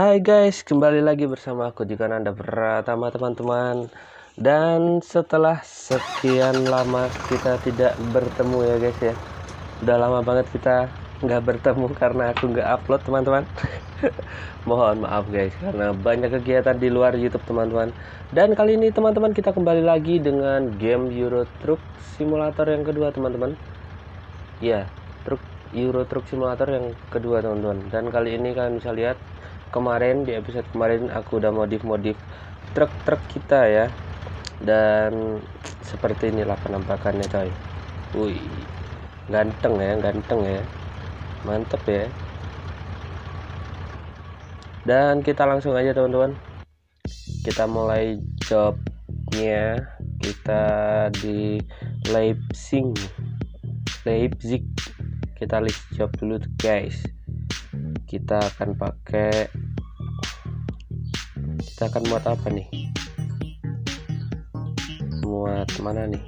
Hai guys, kembali lagi bersama aku Dikananda Pratama teman-teman. Dan setelah sekian lama kita tidak bertemu ya guys ya. Udah lama banget kita nggak bertemu karena aku nggak upload teman-teman. Mohon maaf guys karena banyak kegiatan di luar YouTube teman-teman. Dan kali ini teman-teman kita kembali lagi dengan game Euro Truck Simulator yang kedua teman-teman. Ya, Euro Truck Simulator yang kedua teman-teman. Dan kali ini kalian bisa lihat kemarin di episode kemarin aku udah modif truk kita ya, dan seperti inilah penampakannya coy. Wih, ganteng ya, mantep ya. Dan kita langsung aja teman-teman, kita mulai jobnya. Kita di Leipzig, kita list job dulu guys. Kita akan muat apa nih? Muat mana nih?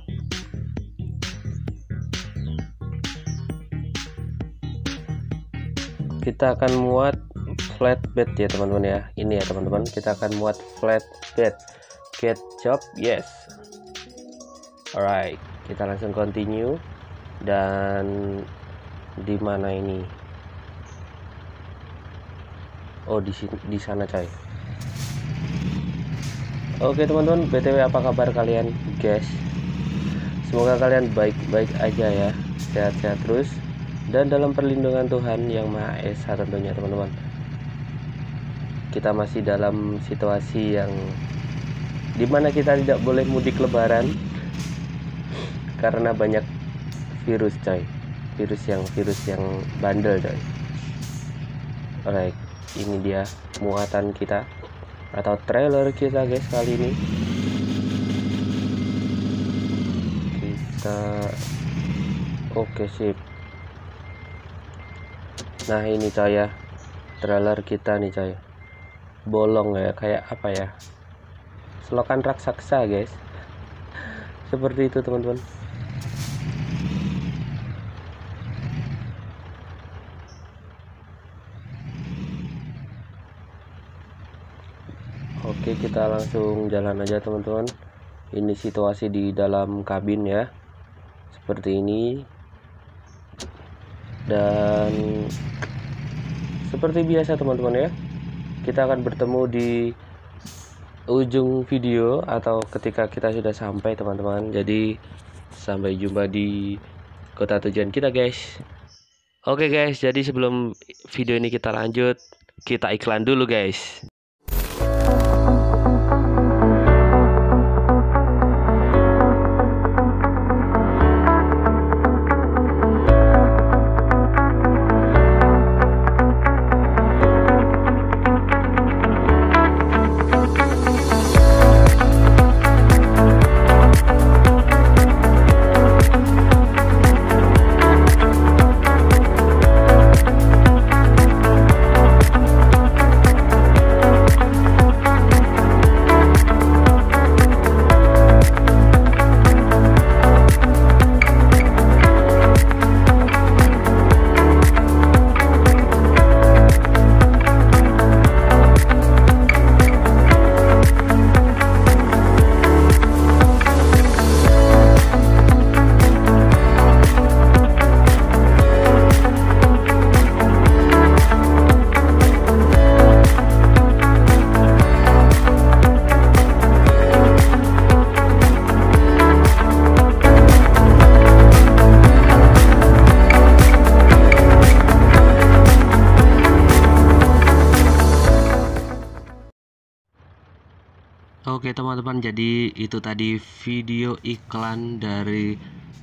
Kita akan muat flatbed ya teman-teman ya. Ini ya teman-teman, kita akan muat flatbed. Get job, yes. Alright, kita langsung continue. Dan di mana ini? Oh, di sana coy. Oke teman-teman, BTW apa kabar kalian guys? Semoga kalian baik-baik aja ya, sehat-sehat terus dan dalam perlindungan Tuhan Yang Maha Esa tentunya teman-teman. Kita masih dalam situasi yang dimana kita tidak boleh mudik lebaran karena banyak virus coy, virus yang bandel coy. Alright, ini dia muatan kita atau trailer kita guys kali ini. Kita oke sip. Nah ini coy ya, trailer kita nih coy. Bolong ya, kayak apa ya, selokan raksasa guys. Seperti itu teman-teman. Oke, kita langsung jalan aja teman-teman. Ini situasi di dalam kabin ya, seperti ini. Dan seperti biasa teman-teman ya, kita akan bertemu di ujung video atau ketika kita sudah sampai teman-teman. Jadi sampai jumpa di kota tujuan kita guys. Oke guys, jadi sebelum video ini kita lanjut, kita iklan dulu guys. Oke teman-teman, jadi itu tadi video iklan dari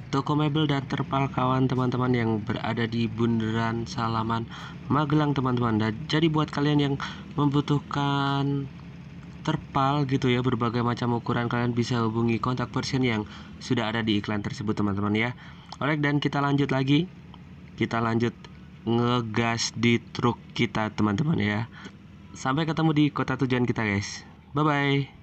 toko mebel dan terpal kawan teman-teman yang berada di bundaran Salaman, Magelang teman-teman. Dan jadi buat kalian yang membutuhkan terpal gitu ya, berbagai macam ukuran, kalian bisa hubungi kontak person yang sudah ada di iklan tersebut teman-teman ya. Alright, dan kita lanjut lagi. Kita lanjut ngegas di truk kita teman-teman ya. Sampai ketemu di kota tujuan kita guys. Bye-bye.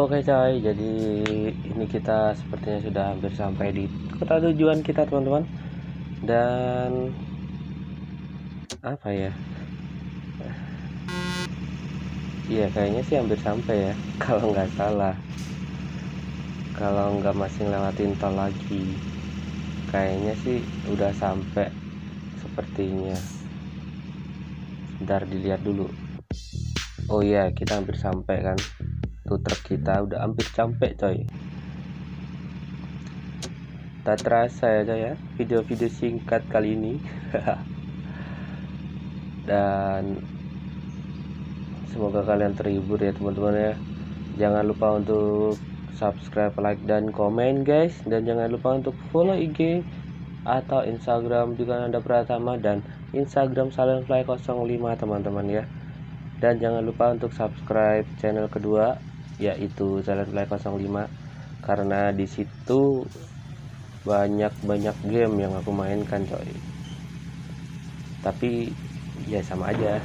Oke coy, jadi ini kita sepertinya sudah hampir sampai di kota tujuan kita, teman-teman. Dan apa ya? Iya, kayaknya sih hampir sampai ya, kalau nggak salah. Kalau nggak masih lewatin tol lagi, kayaknya sih udah sampai sepertinya. Sebentar dilihat dulu. Oh iya, kita hampir sampai kan. Truk kita udah hampir sampai coy. Tak terasa ya coy ya, video-video singkat kali ini. Dan semoga kalian terhibur ya teman-teman ya. Jangan lupa untuk subscribe, like, dan komen guys. Dan jangan lupa untuk follow IG atau Instagram Dikananda Pratama dan Instagram salenfly05 teman-teman ya. Dan jangan lupa untuk subscribe channel kedua, yaitu Salenfly05, karena di situ banyak game yang aku mainkan coy. Tapi ya sama aja.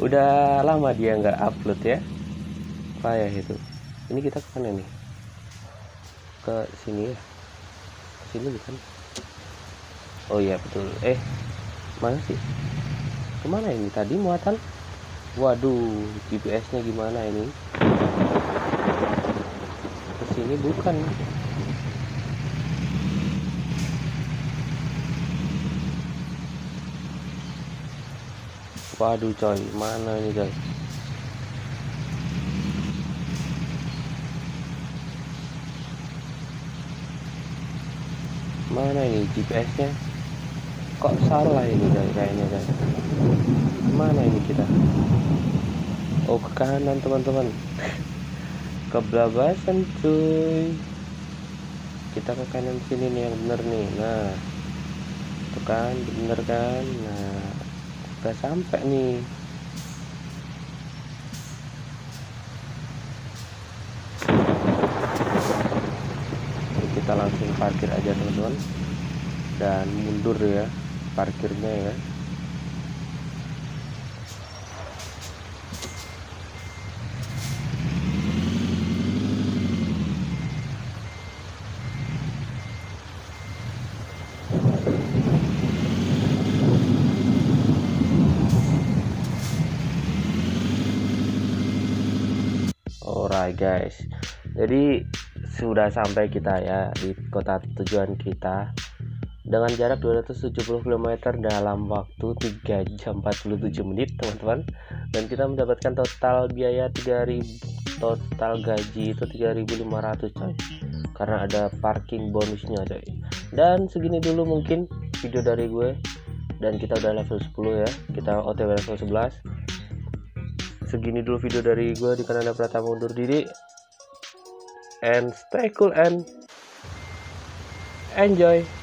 Udah lama dia nggak upload ya. Payah itu. Ini kita ke mana nih? Ke sini ya. Ke sini bukan? Oh iya betul. Mana sih? Kemana ini tadi muatan? Waduh, GPS-nya gimana ini? Kesini bukan. Waduh coy, mana ini guys? Mana ini GPS-nya? Kok salah ini guys, kayaknya guys. Mana ini kita? Oh, ke kanan teman-teman. Kebelabasan cuy. Kita ke kanan sini nih yang bener nih. Nah, itu kan bener kan. Nah, udah sampai nih. Jadi kita langsung parkir aja teman-teman. Dan mundur ya parkirnya ya. Alright guys, jadi sudah sampai kita ya di kota tujuan kita dengan jarak 270 km dalam waktu 3 jam 47 menit teman-teman. Dan kita mendapatkan total biaya 3000, total gaji itu 3500 coy, karena ada parking bonusnya coy. Dan segini dulu mungkin video dari gue. Dan kita udah level 10 ya, kita OTW level 11. Segini dulu video dari gue Dikananda Pratama, undur diri, and stay cool and enjoy.